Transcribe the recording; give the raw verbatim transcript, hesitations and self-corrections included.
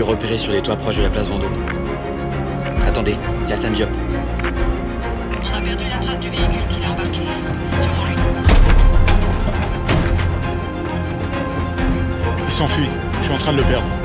individu repéré sur les toits proches de la place Vendôme. Attendez, c'est à Saint-Diop. On a perdu la trace du véhicule qu'il a embarqué. C'est sûrement lui. Il s'enfuit. Je suis en train de le perdre.